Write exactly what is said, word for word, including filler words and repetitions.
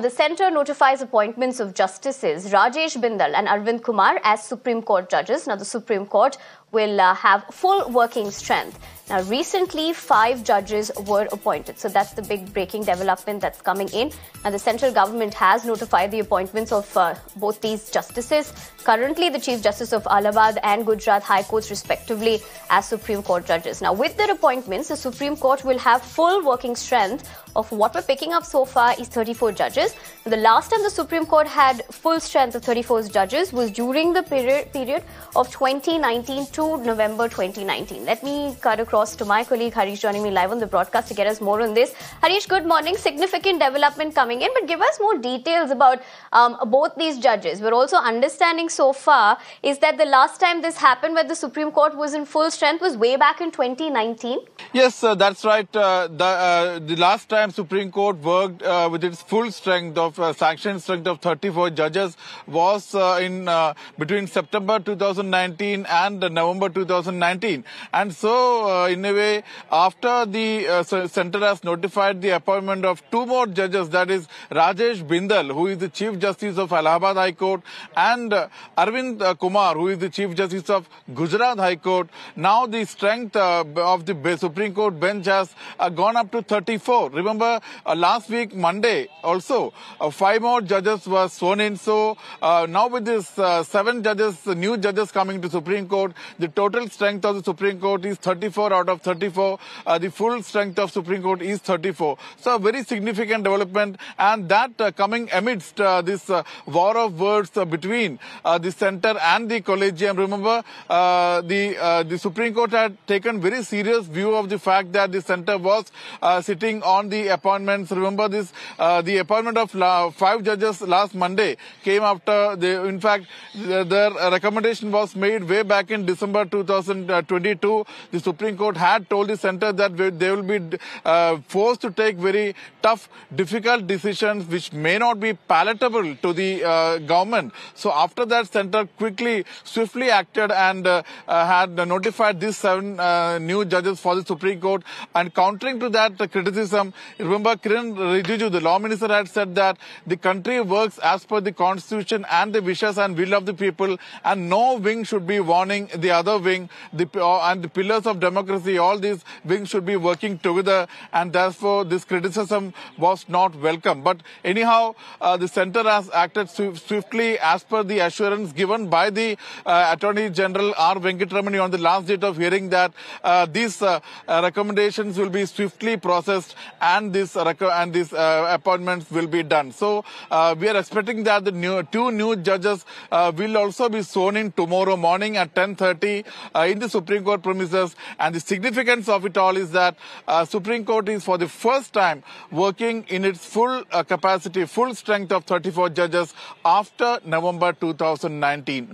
The centre notifies appointments of Justices Rajesh Bindal and Aravind Kumar as Supreme Court judges. Now, the Supreme Court will uh, have full working strength. Now, recently, five judges were appointed. So, that's the big breaking development that's coming in. Now, the central government has notified the appointments of uh, both these justices. Currently, the Chief Justice of Allahabad and Gujarat High Courts, respectively, as Supreme Court judges. Now, with their appointments, the Supreme Court will have full working strength of what we're picking up so far is thirty-four judges. The last time the Supreme Court had full strength of thirty-four judges was during the period, period of twenty nineteen to November twenty nineteen. Let me cut across to my colleague Harish joining me live on the broadcast to get us more on this. Harish, good morning. Significant development coming in, but give us more details about um, both these judges. We're also understanding so far is that the last time this happened where the Supreme Court was in full strength was way back in twenty nineteen. Yes, uh, that's right. Uh, the, uh, the last time Supreme Court worked uh, with its full strength of uh, sanction strength of thirty-four judges was uh, in uh, between September two thousand nineteen and uh, November two thousand nineteen. And so, uh, in a way, after the uh, centre has notified the appointment of two more judges, that is Rajesh Bindal, who is the Chief Justice of Allahabad High Court, and uh, Aravind uh, Kumar, who is the Chief Justice of Gujarat High Court. Now, the strength uh, of the Supreme Court bench has uh, gone up to thirty-four. Remember, uh, last week, Monday, also, Uh, five more judges were sworn in. So uh, now with this uh, seven judges, new judges coming to Supreme Court, the total strength of the Supreme Court is thirty-four out of thirty-four. Uh, the full strength of Supreme Court is thirty-four. So a very significant development, and that uh, coming amidst uh, this uh, war of words uh, between uh, the centre and the collegium. Remember, uh, the uh, the Supreme Court had taken very serious view of the fact that the centre was uh, sitting on the appointments. Remember this, uh, the appointment of five judges last Monday came after they, in fact, their recommendation was made way back in December two thousand twenty-two. The Supreme Court had told the centre that they will be uh, forced to take very tough, difficult decisions which may not be palatable to the uh, government. So after that, centre quickly, swiftly acted and uh, uh, had notified these seven uh, new judges for the Supreme Court. And countering to that uh, criticism, remember Kiren Rijiju, the law minister, had said that the country works as per the constitution and the wishes and will of the people, and no wing should be warning the other wing, the, and the pillars of democracy, all these wings should be working together, and therefore this criticism was not welcome. But anyhow, uh, the centre has acted swift, swiftly as per the assurance given by the uh, Attorney General R. Venkatramani on the last date of hearing that uh, these uh, uh, recommendations will be swiftly processed and this uh, and these uh, appointments will be done. So uh, we are expecting that the new, two new judges uh, will also be sworn in tomorrow morning at ten thirty uh, in the Supreme Court premises. And the significance of it all is that uh, Supreme Court is for the first time working in its full uh, capacity, full strength of thirty-four judges after November two thousand nineteen.